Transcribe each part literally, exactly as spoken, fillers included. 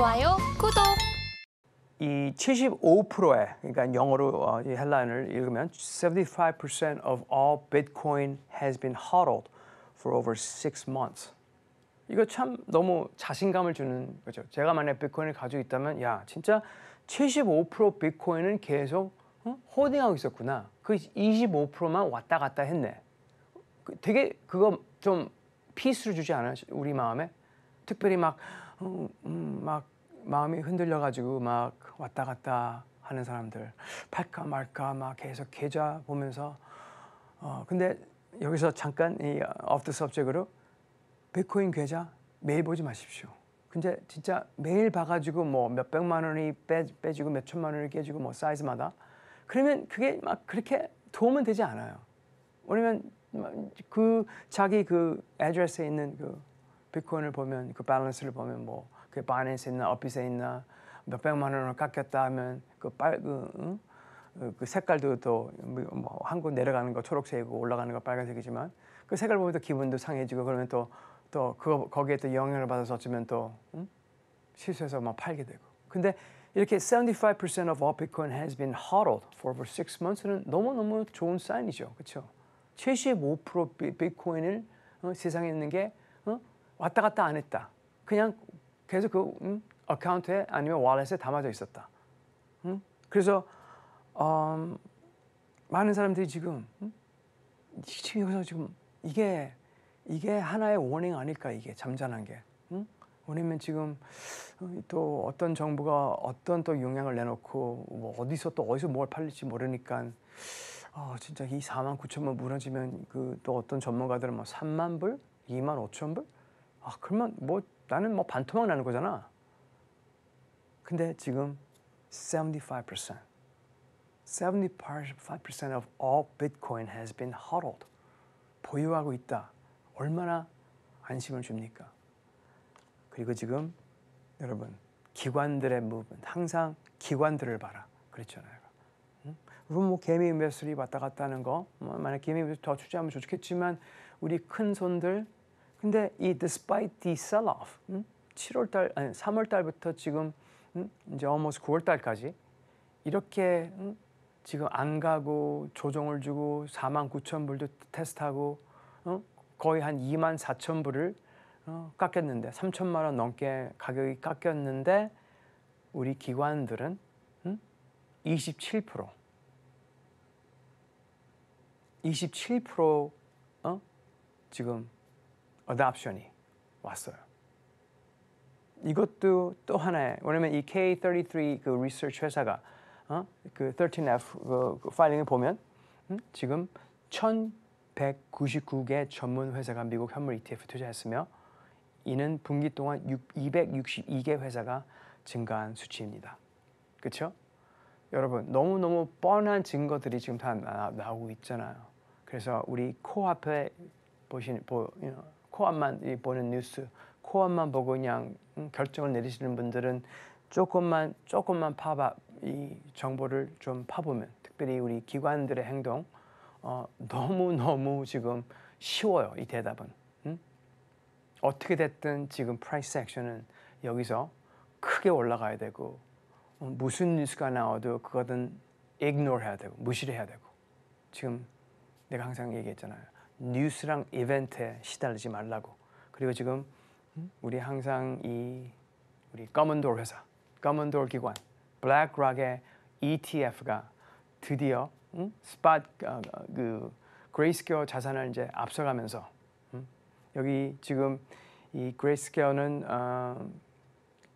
좋아요, 구독! 이 칠십오 퍼센트의, 그러니까 영어로 이 headline을 읽으면 seventy-five percent of all Bitcoin has been hodled for over six months. 이거 참 너무 자신감을 주는 거죠. 제가 만약에 비트코인을 가지고 있다면 야, 진짜 칠십오 퍼센트 비트코인은 계속 어? 호딩하고 있었구나. 그 이십오 퍼센트만 왔다 갔다 했네. 되게 그거 좀 피스를 주지 않아요? 우리 마음에? 특별히 막, 음, 음, 막 마음이 흔들려가지고 막 왔다 갔다 하는 사람들. 팔까 말까 막 계속 계좌 보면서. 어, 근데 여기서 잠깐 이 off the subject으로 비트코인 계좌 매일 보지 마십시오. 근데 진짜 매일 봐가지고 뭐 몇백만 원이 빼, 빼지고 몇천만 원이 깨지고 뭐 사이즈마다. 그러면 그게 막 그렇게 도움은 되지 않아요. 왜냐면 그 자기 그 애드레스에 있는 그 비트코인을 보면 그 밸런스를 보면 뭐 그 바이낸스에 있나 업빗에 있나 몇백만 원을 깎였다 하면 그 빨 그 응? 그 색깔도 또 뭐 한 곳 내려가는 거 초록색이고 올라가는 거 빨간색이지만 그 색깔 보면 또 기분도 상해지고 그러면 또 또 그거 거기에 또 영향을 받아서 어쩌면 또 응? 실수해서 막 팔게 되고. 근데 이렇게 seventy-five percent of all Bitcoin has been hodled for over six months는 너무너무 좋은 사인이죠. 그렇죠? 칠십오 퍼센트 비트코인을 어, 세상에 있는 게 어? 왔다 갔다 안 했다. 그냥 계속 그 응? 어카운트에 아니면 월렛에 담아져 있었다. 응? 그래서 음, 많은 사람들이 지금 응? 지금 여기서 지금 이게 이게 하나의 워닝 아닐까, 이게 잠잠한 게. 응? 왜냐면 지금 또 어떤 정부가 어떤 또 영향을 내놓고 뭐 어디서 또 어디서 뭘 팔릴지 모르니까 아, 진짜 이 사만 구천 불 무너지면 그 또 어떤 전문가들은 뭐 삼만 불, 이만 오천 불? 아, 그러면 뭐 나는 뭐 반토막 나는 거잖아. 근데 지금 seventy-five percent. seventy-five percent of all Bitcoin has been hodled. 보유하고 있다. 얼마나 안심을 줍니까? 그리고 지금 여러분 기관들의 무브먼트, 항상 기관들을 봐라 그랬잖아요. 응? 물론 뭐 개미 인베스트리 왔다 갔다 하는 거, 뭐 만약 개미 인베스트리 더 투자하면 좋겠지만 우리 큰 손들. 근데 이 despite the sell-off, 응? 칠월 달 아니 삼월 달부터 지금 응? 이제 almost 구월 달까지 이렇게 응? 지금 안 가고 조정을 주고 사만 구천 불도 테스트하고 응? 거의 한 이만 사천 불을 어, 깎였는데 삼천만 원 넘게 가격이 깎였는데 우리 기관들은 응? 이십칠 퍼센트 이십칠 퍼센트 어? 지금 어댑션이 왔어요. 이것도 또 하나의, 왜냐면 이 케이 삼십삼 그 리서치 회사가 어? 그 십삼 에프 그, 그 파일링을 보면 응? 지금 천백구십구 개 전문 회사가 미국 현물 이티에프 투자했으며 이는 분기 동안 이백육십이 개 회사가 증가한 수치입니다. 그렇죠? 여러분 너무너무 뻔한 증거들이 지금 다 나, 나오고 있잖아요. 그래서 우리 코앞에 보시는 보, you know, 코앞만 보는 뉴스, 코앞만 보고 그냥 결정을 내리시는 분들은 조금만 조금만 파봐 이 정보를 좀 파보면, 특별히 우리 기관들의 행동. 어, 너무너무 지금 쉬워요, 이 대답은. 응? 어떻게 됐든 지금 프라이스 액션은 여기서 크게 올라가야 되고 무슨 뉴스가 나와도 그거는 이그노를 해야 되고 무시를 해야 되고. 지금 내가 항상 얘기했잖아요. 뉴스랑 이벤트에 시달리지 말라고. 그리고 지금 우리 항상 이 우리 검은돌 회사, 검은돌 기관 블랙락의 이티에프가 드디어 응? 스팟 어, 그 그레이스케어 자산을 이제 앞서가면서 응? 여기 지금 이 그레이스케어는 어,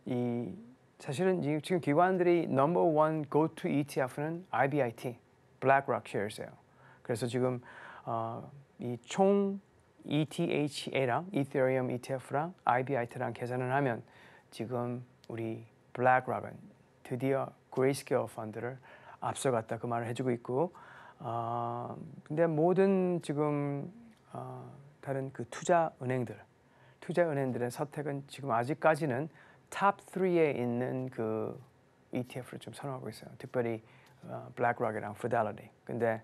이 사실은 지금 기관들이 넘버 원 고투 이티에프는 아이비아이티 블랙락 쉐어스예요. 그래서 지금 어, 이 총 이티에이치에이랑 이더리움 이티에프랑 아이비아이티랑 계산을 하면 지금 우리 블랙락은 드디어 그레이스케어 펀드를 앞서갔다 그 말을 해주고 있고, 어, 근데 모든 지금 어, 다른 그 투자 은행들, 투자 은행들의 선택은 지금 아직까지는 탑 쓰리에 있는 그 이티에프를 좀 선호하고 있어요. 특별히 어, 블랙락이랑 피델리티. 근데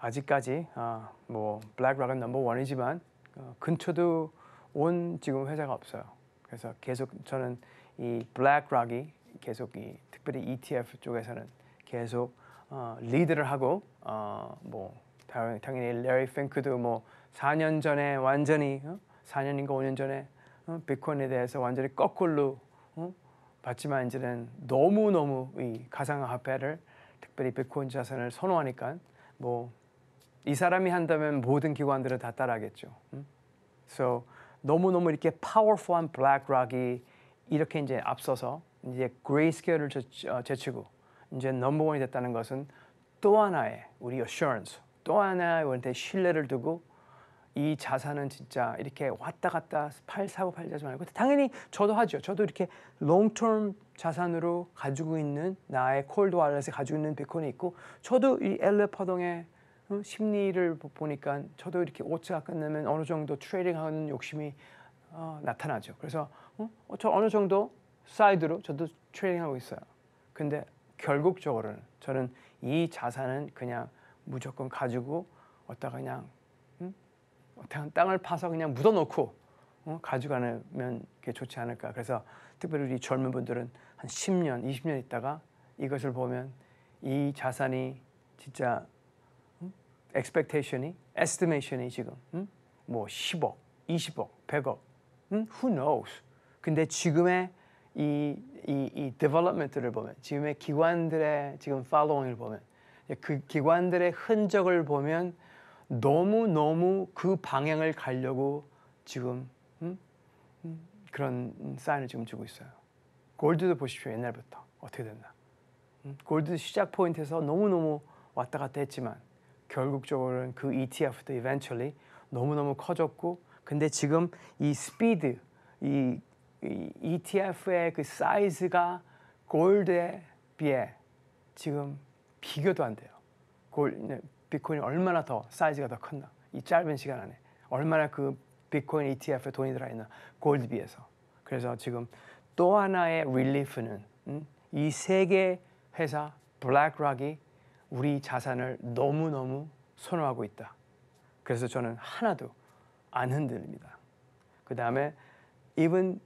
아직까지 어, 뭐 블랙락은 넘버 원이지만 어, 근처도 온 지금 회사가 없어요. 그래서 계속 저는 이 블랙락이 계속 이 특별히 이티에프 쪽에서는 계속 어, 리드를 하고 어, 뭐 당연히 레리 핑크도 뭐 사 년 전에 완전히 어? 사 년인가 오 년 전에 어? 비트코인에 대해서 완전히 거꾸로 어? 봤지만 이제는 너무 너무 이 가상화폐를 특별히 비트코인 자산을 선호하니까 뭐 이 사람이 한다면 모든 기관들은 다 따라하겠죠. 음? So 너무 너무 이렇게 파워풀한 블랙락이 이렇게 이제 앞서서 이제 그레이스케일을 제치고 이제 넘버원이 됐다는 것은 또 하나의 우리 어슈런스, 또 하나의 우리한테 신뢰를 두고 이 자산은 진짜 이렇게 왔다 갔다 팔 사고 팔자지 말고 당연히 저도 하죠. 저도 이렇게 롱텀 자산으로 가지고 있는 나의 콜드 왈렛에 가지고 있는 비트코인이 있고 저도 이 엘레파동의 심리를 보니까 저도 이렇게 오차가 끝나면 어느 정도 트레이딩하는 욕심이 어, 나타나죠. 그래서 어? 저 어느 정도 사이드로 저도 트레이딩하고 있어요. 근데 결국적으로는 저는 이 자산은 그냥 무조건 가지고 어디다 그냥 땅을 파서 그냥 묻어놓고 어? 가져가면 그게 좋지 않을까. 그래서 특별히 우리 젊은 분들은 한 십 년, 이십 년 있다가 이것을 보면 이 자산이 진짜 음? expectation이, estimation이 지금 음? 뭐 십억, 이십억, 백억, 음? who knows. 근데 지금의 이, 이, 이 development를 보면 지금의 기관들의 지금 following을 보면 그 기관들의 흔적을 보면 너무너무 그 방향을 가려고 지금 음? 음? 그런 사인을 지금 주고 있어요. 골드도 보십시오. 옛날부터 어떻게 됐나. 음? 골드 시작 포인트에서 너무너무 왔다 갔다 했지만 결국적으로는 그 이티에프도 eventually 너무너무 커졌고 근데 지금 이 스피드, 이, 이 이티에프의 그 사이즈가 골드에 비해 지금 비교도 안 돼요. 골, 비트코인이 얼마나 더 사이즈가 더 컸나. 이 짧은 시간 안에 얼마나 그 비트코인 이티에프에 돈이 들어있나. 골드 비해서. 그래서 지금 또 하나의 릴리프는 음? 이 세 개 회사 블랙락이 우리 자산을 너무너무 선호하고 있다. 그래서 저는 하나도 안 흔들립니다. 그 다음에 even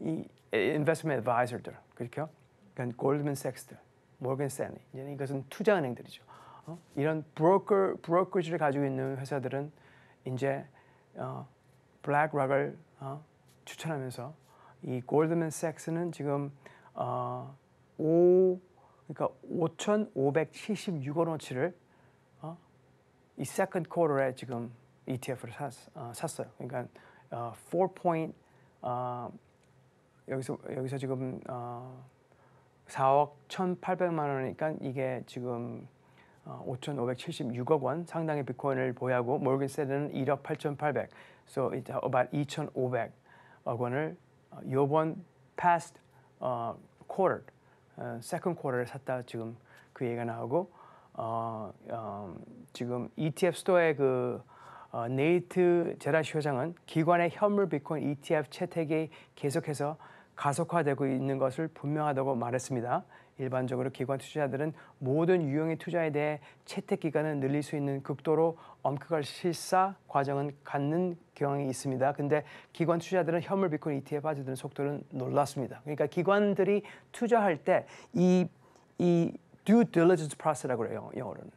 이 investment advisor들 그렇죠? 그러니까 골드맨섹스들, 모건 스탠리 이제 이것은 투자은행들이죠. 어? 이런 브로커, 브로커지를 가지고 있는 회사들은 이제 어, 블랙락을 어, 추천하면서 이 골드맨섹스는 지금 어, 오천오백칠십육 원어치를 어? 이 세컨드 쿼터에 지금 이티에프를 샀, 어, 샀어요. 그러니까 어, 사. 어, 여기서 여기서 지금 어, 사억 천팔백만 원이니까 이게 지금 오천오백칠십육억 원 상당의 비트코인을 보유하고 모건 스탠리는 일억 팔천팔백, so it's about 이천오백억 원을 요번 past uh, quarter, uh, second quarter를 샀다 지금 그 얘기가 나오고 어, 어, 지금 이티에프 스토어의 그 어, 네이트 제라시 회장은 기관의 현물 비트코인 이티에프 채택이 계속해서 가속화되고 있는 것을 분명하다고 말했습니다. 일반적으로 기관 투자자들은 모든 유형의 투자에 대해 채택 기간을 늘릴 수 있는 극도로 엄격한 실사 과정은 갖는 경향이 있습니다. 근데 기관 투자자들은 현물 비트코인 이티에프에 빠져드는 속도는 놀랐습니다. 그러니까 기관들이 투자할 때 이 이 due diligence process라고 해요. 영어로는.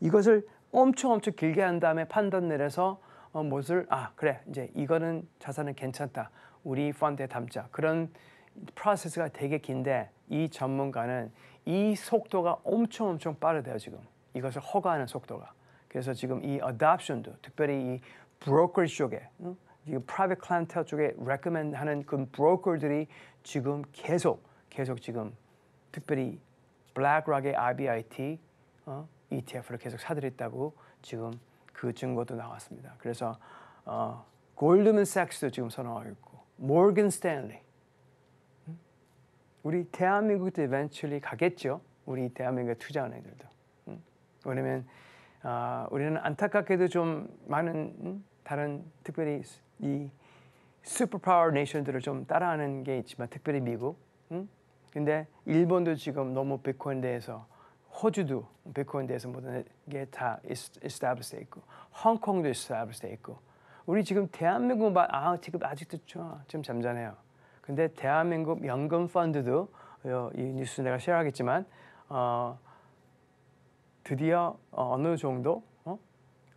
이것을 엄청 엄청 길게 한 다음에 판단 내려서 어, 무엇을 아 그래 이제 이거는 자산은 괜찮다. 우리 펀드에 담자. 그런 프로세스가 되게 긴데 이 전문가는 이 속도가 엄청 엄청 빠르대요. 지금 이것을 허가하는 속도가. 그래서 지금 이 어댑션도 특별히 이 브로커지 쪽에 응? 이 프라이빗 클라이언트 쪽에 레코멘드하는 그 브로커들이 지금 계속 계속 지금 특별히 블랙락의 아이비아이티 어? 이티에프를 계속 사들였다고 지금 그 증거도 나왔습니다. 그래서 어, 골드맨삭스도 지금 선호하고 있고 모건 스탠리 우리 대한민국도 eventually 가겠죠. 우리 대한민국의 투자은행들도. 응? 왜냐면 어, 우리는 안타깝게도 좀 많은 응? 다른 특별히 이 슈퍼파워 네이션들을 좀 따라하는 게 있지만 특별히 미국. 응? 근데 일본도 지금 너무 비트코인 대해서 호주도 비트코인 대해서 모든 게 다 established 돼 있고 홍콩도 established 돼 있고 우리 지금 대한민국만 아 지금 아직도 좀, 좀 잠잠해요. 근데 대한민국 연금 펀드도 이 뉴스 내가 쉐어하겠지만 어, 드디어 어느 정도 어?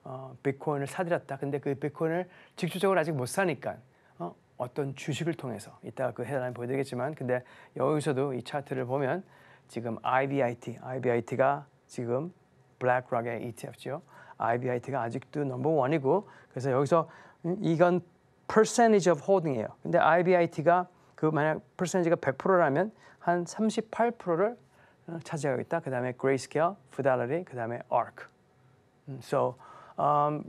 어, 비트코인을 사들였다. 근데 그 비트코인을 직접적으로 아직 못 사니까 어? 어떤 주식을 통해서 이따가 그 해단을 보여드리겠지만, 근데 여기서도 이 차트를 보면 지금 아이비아이티, 아이비아이티가 지금 블랙락의 이티에프죠. 아이비아이티가 아직도 넘버원이고, 그래서 여기서 이건 percentage of holding이에요. 근데 아이비아이티가 그 만약 percentage가 백 퍼센트라면 한 삼십팔 퍼센트를 차지하고 있다. 그 다음에 Grayscale, Fidelity, 그 다음에 아르크. So um,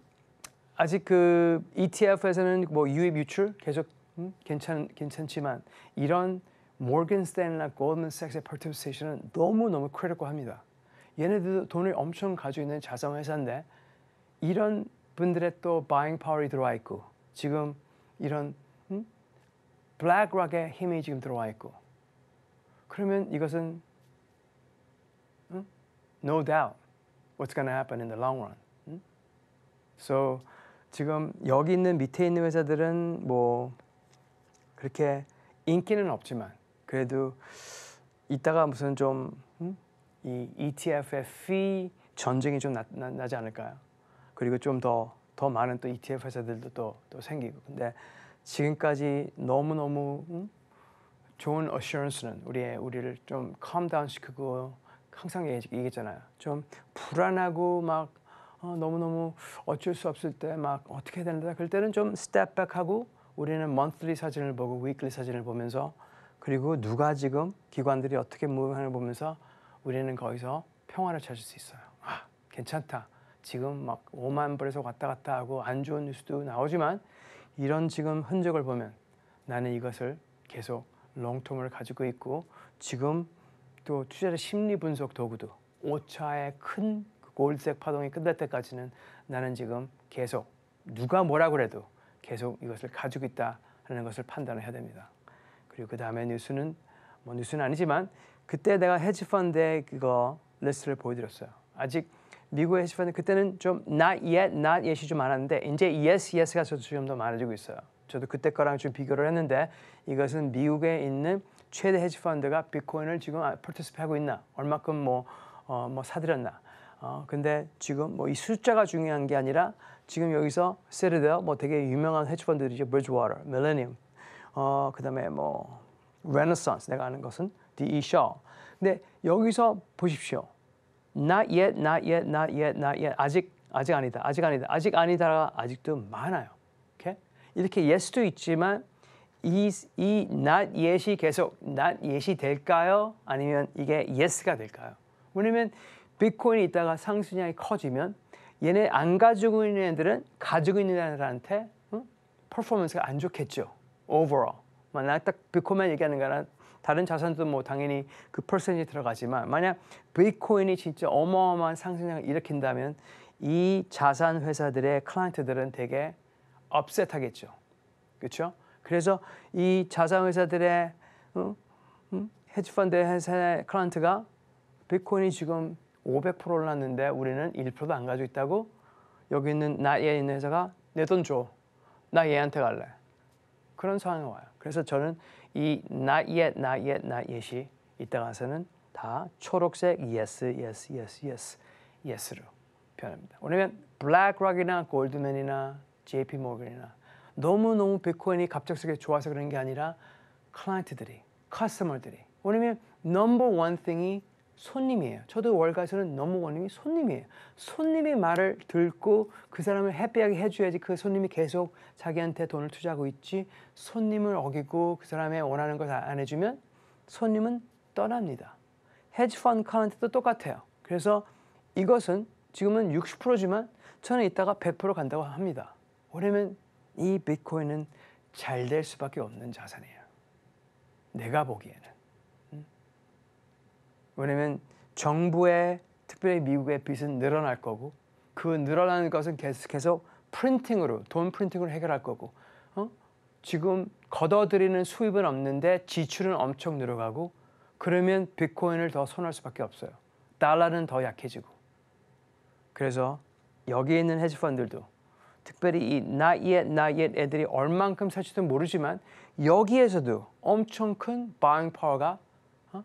아직 그 이티에프에서는 뭐 유입 유출 계속 음, 괜찮 괜찮지만 이런 Morgan Stanley나 Goldman Sachs의 participations는 너무 너무 크리티컬합니다. 얘네들도 돈을 엄청 가지고 있는 자산 회사인데 이런 분들의 또 buying power이 들어와 있고 지금 이런 음? 블랙락의 힘이 지금 들어와 있고, 그러면 이것은 음? no doubt what's going to happen in the long run. 음? So 지금 여기 있는 밑에 있는 회사들은 뭐 그렇게 인기는 없지만 그래도 이따가 무슨 좀 음? 이 이티에프의 fee 전쟁이 좀 나, 나, 나지 않을까요? 그리고 좀 더 더 많은 또 이티에프 회사들도 또, 또 생기고. 근데 지금까지 너무 너무 음? 좋은 어슈런스는 우리의 우리를 좀 calm down 시키고, 항상 얘기했잖아요. 좀 불안하고 막 어, 너무 너무 어쩔 수 없을 때 막 어떻게 해야 된다. 그럴 때는 좀 step back 하고 우리는 monthly 사진을 보고 weekly 사진을 보면서, 그리고 누가 지금 기관들이 어떻게 무빙하는 걸 보면서 우리는 거기서 평화를 찾을 수 있어요. 아, 괜찮다. 지금 막 오만 불에서 왔다 갔다 하고 안 좋은 뉴스도 나오지만 이런 지금 흔적을 보면 나는 이것을 계속 롱텀을 가지고 있고, 지금 또 투자자 심리 분석 도구도 오 차의 큰 골드색 파동이 끝날 때까지는 나는 지금 계속 누가 뭐라 그래도 계속 이것을 가지고 있다는 것을 판단을 해야 됩니다. 그리고 그 다음에 뉴스는 뭐 뉴스는 아니지만 그때 내가 헤지펀드의 그거 리스트를 보여드렸어요. 아직 미국의 헤지펀드 그때는 좀 not yet, not yet이 좀 많았는데 이제 yes, yes가 좀 더 많아지고 있어요. 저도 그때 거랑 좀 비교를 했는데 이것은 미국에 있는 최대 헤지펀드가 비트코인을 지금 파티시페이트하고 있나, 얼마큼 뭐, 어, 뭐 사들였나. 어, 근데 지금 뭐 이 숫자가 중요한 게 아니라 지금 여기서 Citadel, 뭐 되게 유명한 헤지펀드들이죠. Bridgewater, Millennium, 어, 그 다음에 뭐 Renaissance, 내가 아는 것은 디 이 Shaw. 근데 여기서 보십시오. Not yet, not yet, not yet, not yet. 아직, 아직 아니다, 아직 아니다, 아직 아니다가 아직도 많아요. 오케이? 이렇게 yes도 있지만 이, 이 not yet이 계속 not yet이 될까요? 아니면 이게 yes가 될까요? 왜냐면 비트코인이 있다가 상승량이 커지면 얘네 안 가지고 있는 애들은 가지고 있는 애들한테 응? 퍼포먼스가 안 좋겠죠. overall. 만약 딱 비트코인만 얘기하는 거랑 다른 자산도 뭐 당연히 그 퍼센트에 들어가지만, 만약 비트코인이 진짜 어마어마한 상승량을 일으킨다면 이 자산 회사들의 클라이언트들은 되게 업셋하겠죠. 그렇죠? 그래서 이 자산 회사들의 응? 응? 헤지펀드 회사의 클라이언트가 비트코인이 지금 오백 퍼센트 올랐는데 우리는 일 퍼센트도 안 가지고 있다고, 여기 있는 나 얘 있는 회사가 내 돈 줘. 나 얘한테 갈래. 그런 상황이 와요. 그래서 저는 이 not yet, not yet, not yet이 이따가서는 다 초록색 yes, yes, yes, yes, yes로 변합니다. 왜냐면 블랙락이나 골드맨이나 제이피 모건이나 너무너무 비트코인이 갑작스럽게 좋아서 그런 게 아니라 클라이언트들이, 커스터머들이. 왜냐면 넘버 원 띵이 손님이에요. 저도 월가에서는 넘버 원이 손님이에요. 손님이 말을 듣고 그 사람을 해피하게 해줘야지 그 손님이 계속 자기한테 돈을 투자하고 있지, 손님을 어기고 그 사람의 원하는 걸 안 해주면 손님은 떠납니다. 헤지펀드 클라이언트도 똑같아요. 그래서 이것은 지금은 육십 퍼센트지만 저는 이따가 백 퍼센트 간다고 합니다. 왜냐면 이 비트코인은 잘 될 수밖에 없는 자산이에요. 내가 보기에는. 왜냐면 정부의, 특별히 미국의 빚은 늘어날 거고, 그 늘어나는 것은 계속 계속 프린팅으로, 돈 프린팅으로 해결할 거고, 어? 지금 걷어들이는 수입은 없는데 지출은 엄청 늘어가고, 그러면 비트코인을 더 손할 수밖에 없어요. 달러는 더 약해지고. 그래서 여기 있는 헤지펀드들도 특별히 이 not yet, not yet 애들이 얼만큼 살지도 모르지만 여기에서도 엄청 큰 buying power가 어?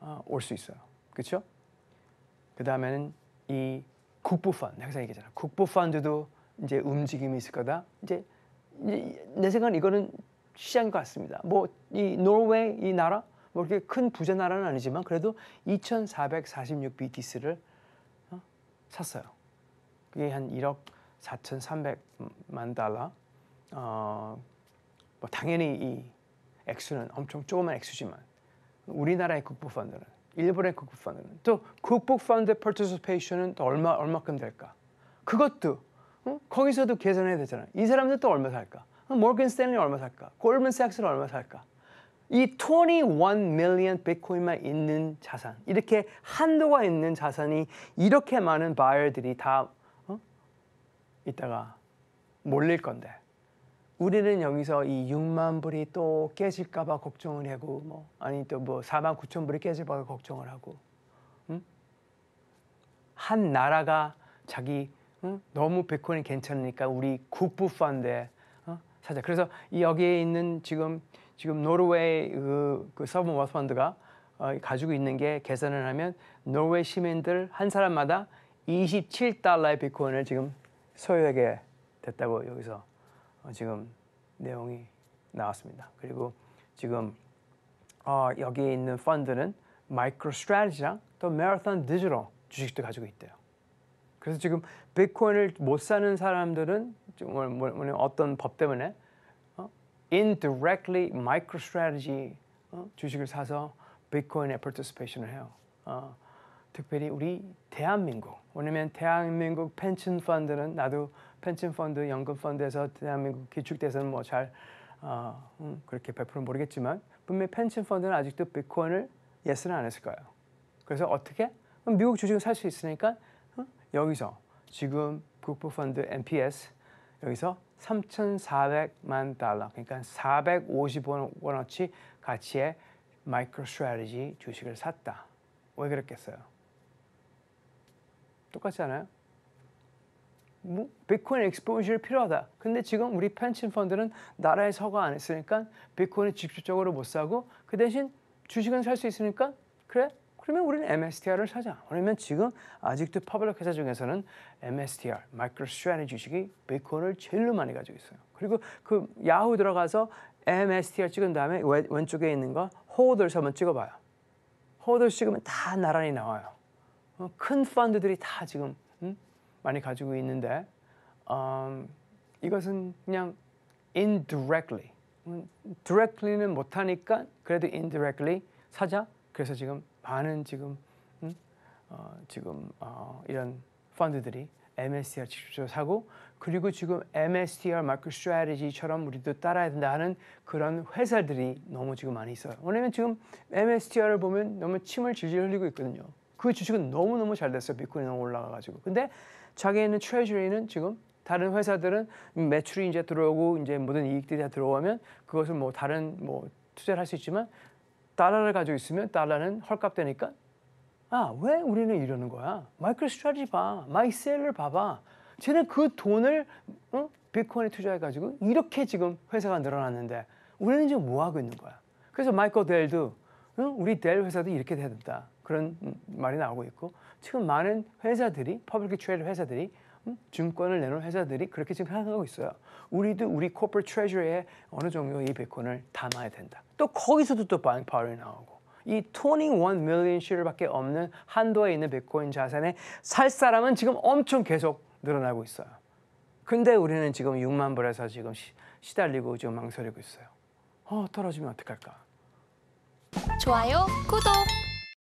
어, 올 수 있어요. 그렇죠? 그 다음에는 이 국부 펀드, 항상 얘기하잖아. 국부 펀드도 이제 움직임이 있을 거다. 이제 내 생각은 이거는 시장인 것 같습니다. 뭐 이 노르웨이 이 나라 뭐 그렇게 큰 부자 나라는 아니지만 그래도 이천사백사십육 비티씨를 어? 샀어요. 그게 한 일억 사천삼백만 달러. 어, 뭐 당연히 이 액수는 엄청 조그만 액수지만 우리나라의 국부 펀드는, 일본의 국부 펀드는, 또 국부 펀드 파티시페이션은 또 얼마 얼마큼 될까? 그것도 응? 거기서도 계산해야 되잖아요. 이 사람들 또 얼마 살까? 모건 스탠리 얼마 살까? 골드만 삭스는 얼마 살까? 이 이십일 밀리언 비트코인만 있는 자산, 이렇게 한도가 있는 자산이 이렇게 많은 바이어들이 다 어? 이따가 몰릴 건데 우리는 여기서 이 육만 불이 또 깨질까 봐 걱정을 하고 뭐 아니 또 뭐 사만 구천 불이 깨질까 봐 걱정을 하고 응? 한 나라가 자기 응? 너무 비트코인이 괜찮으니까 우리 국부 펀드에 어? 사자. 그래서 이 여기에 있는 지금 지금 노르웨이 그, 그 서브먼 워스펀드가 어, 가지고 있는 게 계산을 하면 노르웨이 시민들 한 사람마다 이십칠 달러의 비트코인을 지금 소유하게 됐다고 여기서 어, 지금 내용이 나왔습니다. 그리고 지금 어, 여기에 있는 펀드는 마이크로스트래티지랑 또 Marathon Digital 주식도 가지고 있대요. 그래서 지금 비트코인을 못 사는 사람들은 정말 뭐, 뭐, 어떤 법 때문에 indirectly MicroStrategy 어? 주식을 사서 비트코인에 participation 을 해요. 어, 특별히 우리 대한민국, 왜냐면 대한민국 펜션 펀드는 나도 펜션 펀드, 연금 펀드에서 대한민국 기축대에서는 뭐 잘 어, 음, 그렇게 백 퍼센트 모르겠지만 분명히 펜션 펀드는 아직도 비트코인을 예스는 안 했을 거예요. 그래서 어떻게? 미국 주식을 살 수 있으니까 어? 여기서 지금 국부 펀드 엠피에스 여기서 삼천사백만 달러, 그러니까 사백오십억 원어치 가치의 마이크로스트래티지 주식을 샀다. 왜 그랬겠어요? 똑같지 않아요? 뭐, 비트코인 익스포저가 필요하다. 근데 지금 우리 펜션 펀드는 나라에 서가 안 했으니까 비트코인을 직접적으로 못 사고 그 대신 주식은 살 수 있으니까 그래? 그러면 우리는 엠에스티알을 사자. 왜냐면 지금 아직도 퍼블릭 회사 중에서는 엠에스티알, 마이크로스트래티지 주식이 비트코인을 제일로 많이 가지고 있어요. 그리고 그 야후 들어가서 엠에스티알 찍은 다음에 왼쪽에 있는 거 홀더스 한번 찍어봐요. 홀더스 찍으면 다 나란히 나와요. 큰 펀드들이 다 지금 음? 많이 가지고 있는데 음, 이것은 그냥 indirectly, directly는 못하니까 그래도 indirectly 사자. 그래서 지금 많은 지금 음? 어, 지금 어, 이런 펀드들이 엠에스티알 직접 사고 그리고 지금 엠에스티알 마이크로스트래티지처럼 우리도 따라야 된다 하는 그런 회사들이 너무 지금 많이 있어요. 왜냐면 지금 엠에스티알을 보면 너무 침을 질질 흘리고 있거든요. 그 주식은 너무 너무 잘 됐어요. 비트코인이 너무 올라가가지고. 근데 자기에 있는 트레저리는 지금 다른 회사들은 매출이 이제 들어오고 이제 모든 이익들이 다 들어오면 그것을 뭐 다른 뭐 투자를 할 수 있지만. 달러를 가지고 있으면 달러는 헐값 되니까 아, 왜 우리는 이러는 거야? 마이크로스트래티지 봐, 마이셀을 봐봐. 쟤는 그 돈을 어? 비트코인에 투자해가지고 이렇게 지금 회사가 늘어났는데 우리는 지금 뭐 하고 있는 거야? 그래서 마이클 델도 어? 우리 델 회사도 이렇게 돼야 된다. 그런 말이 나오고 있고 지금 많은 회사들이, 퍼블릭 트레이드 회사들이 음? 증권을 내놓은 회사들이 그렇게 지금 생각하고 있어요. 우리도 우리 corporate treasury에 어느 정도 이 비트코인을 담아야 된다. 또 거기서도 또 buying power이 나오고 이 이십일 밀리언 쉐어밖에 없는 한도에 있는 비트코인 자산에 살 사람은 지금 엄청 계속 늘어나고 있어요. 근데 우리는 지금 육만 불에서 지금 시, 시달리고 지금 망설이고 있어요. 어, 떨어지면 어떡할까? 좋아요, 구독!